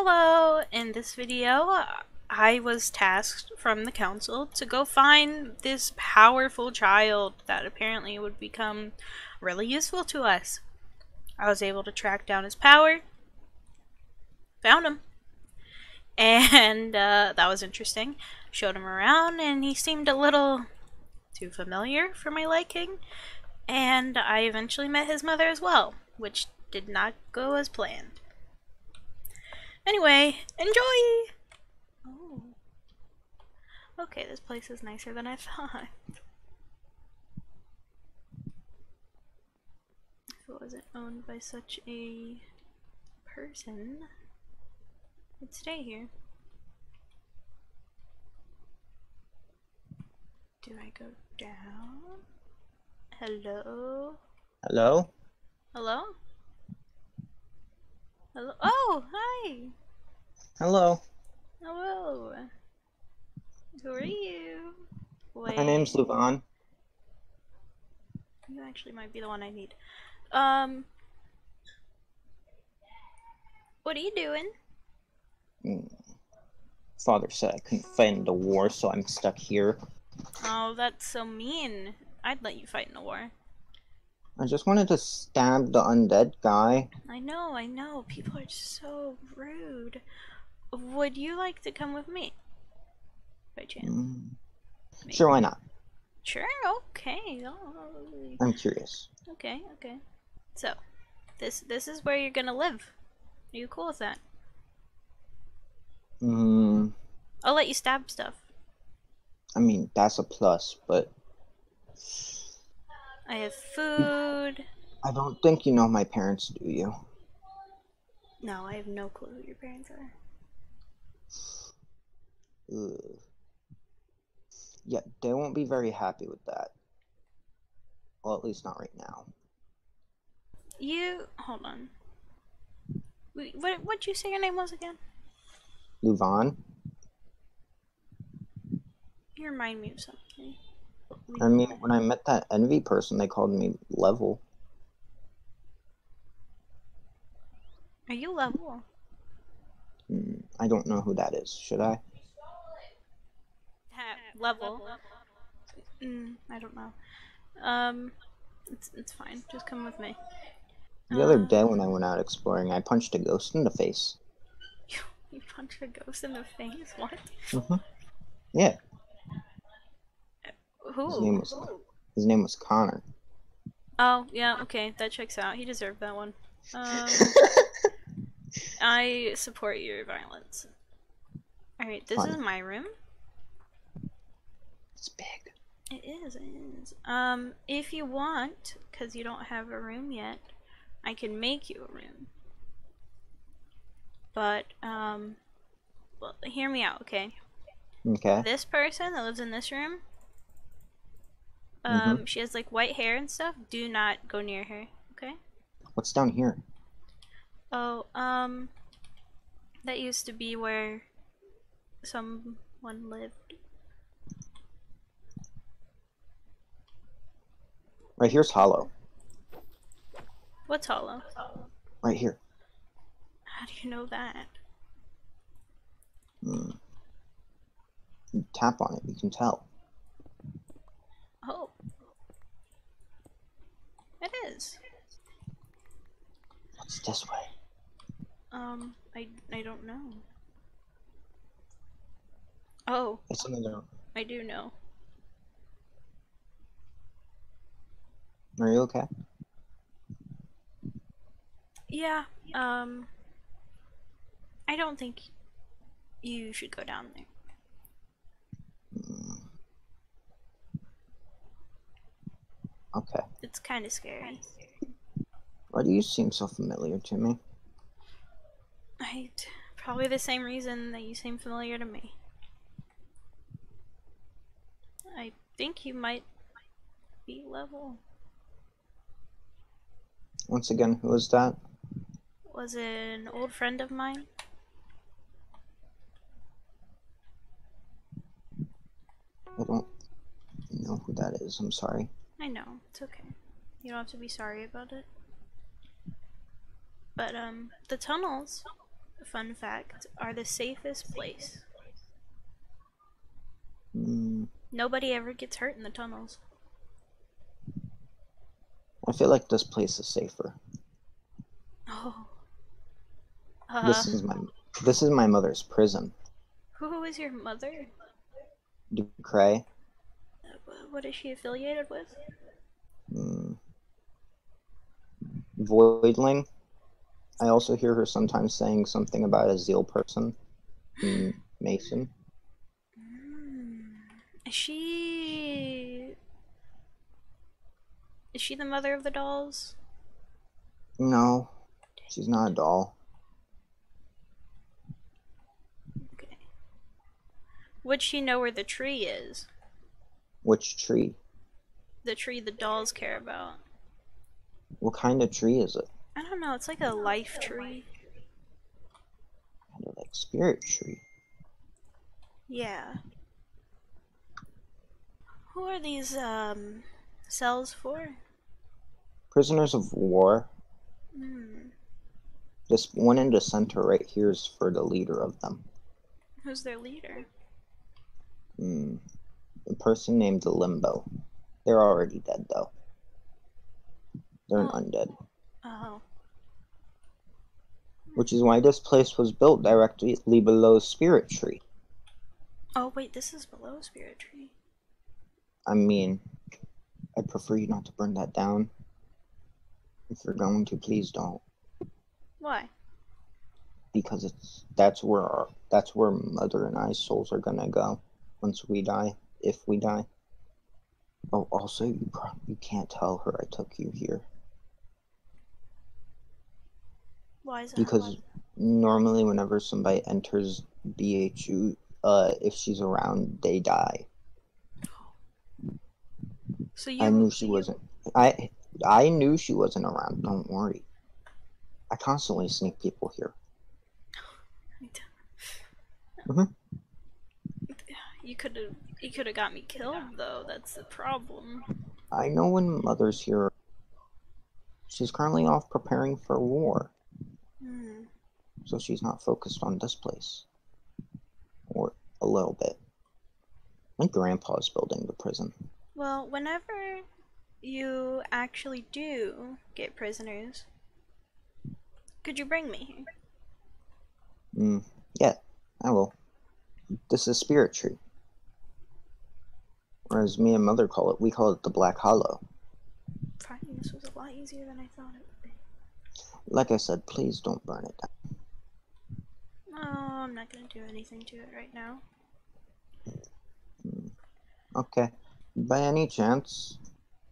Hello! In this video, I was tasked from the council to go find this powerful child that apparently would become really useful to us. I was able to track down his power, found him, and that was interesting. Showed him around and he seemed a little too familiar for my liking, and I eventually met his mother as well, which did not go as planned. Anyway, enjoy! Oh. Okay, this place is nicer than I thought. If it wasn't owned by such a person, I'd stay here. Do I go down? Hello? Hello? Hello? Hello. Oh, hi! Hello. Hello. Who are you? Wait. My name's Luvon. You actually might be the one I need. What are you doing? Father said I couldn't fight in the war, so I'm stuck here. Oh, that's so mean. I'd let you fight in the war. I just wanted to stab the undead guy. I know, people are so rude. Would you like to come with me? By chance. Maybe. Sure, why not? Sure, okay. Oh. I'm curious. Okay, okay. So, this is where you're gonna live. Are you cool with that? I'll let you stab stuff. I mean, that's a plus, but... I have food. I don't think you know my parents, do you? No, I have no clue who your parents are. Ugh. Yeah, they won't be very happy with that. Well, at least not right now. You... hold on. What'd you say your name was again? Luvon. You remind me of something. I mean, when I met that envy person, they called me Level. Are you Level? I don't know who that is. Should I? Level. I don't know. It's fine. Just come with me. The other day when I went out exploring, I punched a ghost in the face. You punched a ghost in the face? What? Mm-hmm. Yeah. Who? His name was Connor. Oh, yeah, okay, that checks out. He deserved that one. I support your violence. Alright, this is my room. It's big. It is, it is. If you want, because you don't have a room yet, I can make you a room. But, well, hear me out, okay? Okay. This person that lives in this room, she has like white hair and stuff. Do not go near her, okay? What's down here? Oh, that used to be where someone lived. Right here's hollow. What's hollow? Right here. How do you know that? You tap on it, you can tell. Oh. It is. What's this way? I don't know. Oh. It's another. I do know. Are you okay? Yeah. I don't think you should go down there. Okay. It's kind of scary. Why do you seem so familiar to me? Probably the same reason that you seem familiar to me. I think you might be Level. Once again, who was that? Was it an old friend of mine? I don't know who that is, I'm sorry. I know, it's okay. You don't have to be sorry about it. But, the tunnels fun fact, are the safest place. Nobody ever gets hurt in the tunnels. I feel like this place is safer. Oh. This is my mother's prison. Who is your mother? Ducray. What is she affiliated with? Voidling. I also hear her sometimes saying something about a Zeal person. Mason. Is she the mother of the dolls? No. She's not a doll. Okay. Would she know where the tree is? Which tree? The tree the dolls care about. What kind of tree is it? I don't know, it's like a life tree. Kind of like Spirit Tree. Yeah. Who are these cells for? Prisoners of war. This one in the center right here is for the leader of them. Who's their leader? A person named Limbo. They're already dead though. They're an undead. Oh. Which is why this place was built directly below Spirit Tree. Oh wait, this is below Spirit Tree. I mean, I'd prefer you not to burn that down. If you're going to, please don't. Why? Because that's where Mother and I's souls are gonna go once we die, if we die. Oh, also you can't tell her I took you here. Why is that? Because normally whenever somebody enters BHU, if she's around, they die. So you... I knew she wasn't. I knew she wasn't around. Don't worry. I constantly sneak people here. You could have got me killed though. That's the problem. I know when Mother's here. She's currently off preparing for war. So she's not focused on this place. Or a little bit. My grandpa's building the prison. Well, whenever you actually do get prisoners, could you bring me here? Yeah, I will. This is Spirit Tree. Or as me and Mother call it, we call it the Black Hollow. Finding this was a lot easier than I thought it would be. Like I said, please don't burn it down. No, I'm not going to do anything to it right now. Okay. By any chance,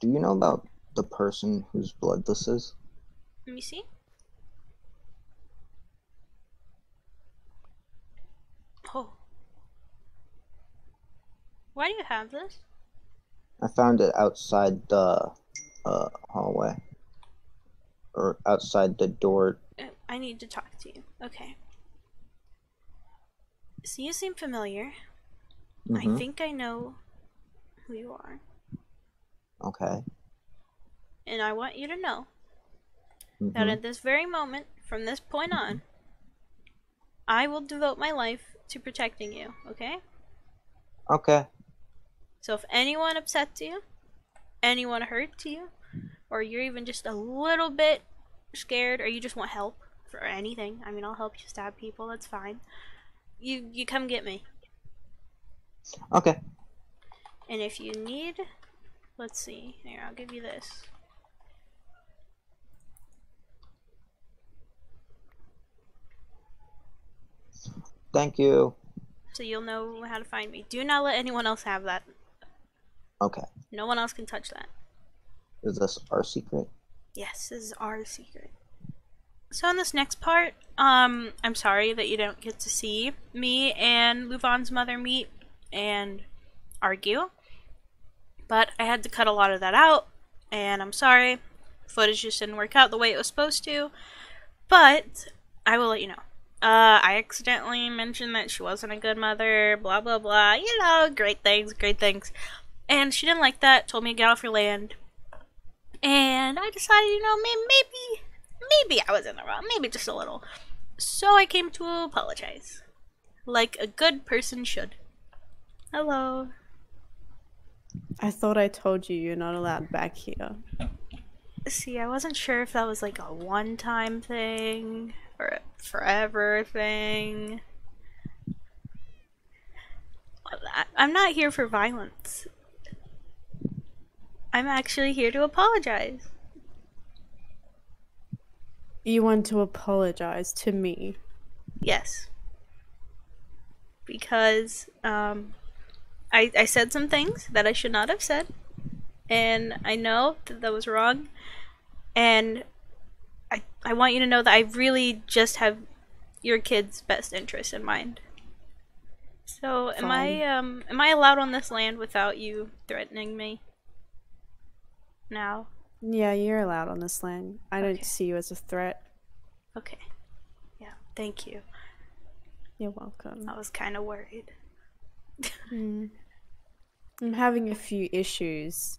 do you know about the person whose blood this is? Let me see. Oh. Why do you have this? I found it outside the hallway. Or outside the door. I need to talk to you. Okay. So you seem familiar. I think I know who you are. Okay. And I want you to know that at this very moment, from this point on, I will devote my life to protecting you, okay? Okay. So if anyone upsets you, anyone hurts you, or you're even just a little bit scared, or you just want help for anything, I mean, I'll help you stab people, that's fine. You come get me. Okay. And if you need, let's see, here, I'll give you this. Thank you. So you'll know how to find me. Do not let anyone else have that. Okay. No one else can touch that. Is this our secret? Yes, this is our secret. So in this next part, I'm sorry that you don't get to see me and Luvon's mother meet and argue. But I had to cut a lot of that out, and I'm sorry, footage just didn't work out the way it was supposed to, but I will let you know. I accidentally mentioned that she wasn't a good mother, blah blah blah, you know, great things, and she didn't like that, told me to get off your land, and I decided, you know, maybe I was in the wrong, maybe just a little. So I came to apologize. Like a good person should. Hello. I thought I told you you're not allowed back here. See, I wasn't sure if that was like a one-time thing or a forever thing. I'm not here for violence. I'm actually here to apologize. You want to apologize to me? Yes. Because, I said some things that I should not have said, and I know that that was wrong, and I want you to know that I really just have your kids' best interests in mind. So, am I allowed on this land without you threatening me? Now? Yeah, you're allowed on this land. I don't see you as a threat. Okay. Yeah, thank you. You're welcome. I was kind of worried. I'm having a few issues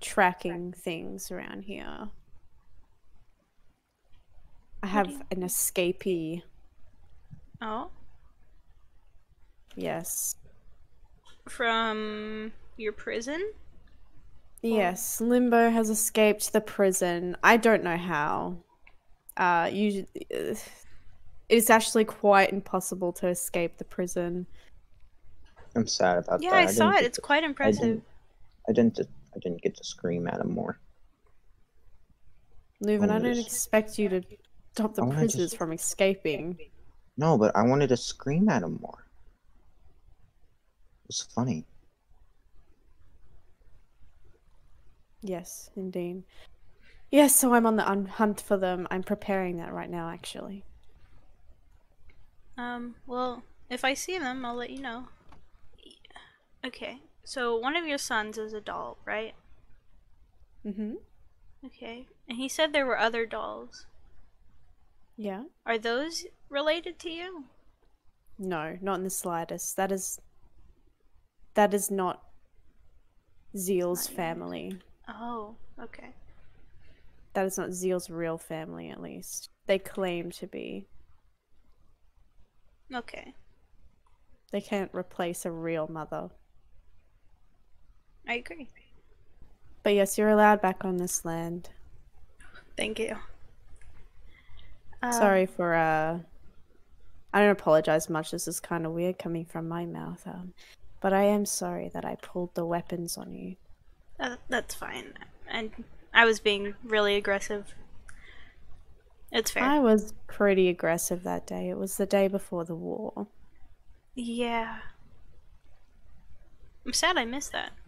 tracking things around here. I have an escapee. Oh? Yes. From your prison? Yes, Limbo has escaped the prison. I don't know how. It's actually quite impossible to escape the prison. I'm sad about that. Yeah, I saw it. It's quite impressive. I didn't get to scream at him more. Luvon, I don't expect you to stop the prisoners from escaping. No, but I wanted to scream at him more. It was funny. Yes, indeed. Yes, so I'm on the hunt for them. I'm preparing that right now, actually. Well, if I see them, I'll let you know. Okay, so one of your sons is a doll, right? Mm-hmm. Okay, and he said there were other dolls. Yeah. Are those related to you? No, not in the slightest. That is not Zeal's family. Oh, okay. That is not Zeal's real family, at least. They claim to be. Okay. They can't replace a real mother. I agree. But yes, you're allowed back on this land. Thank you. Sorry for, I don't apologize much. This is kind of weird coming from my mouth. But I am sorry that I pulled the weapons on you. That's fine. And I was being really aggressive. It's fair. I was pretty aggressive that day. It was the day before the war. Yeah. I'm sad I missed that.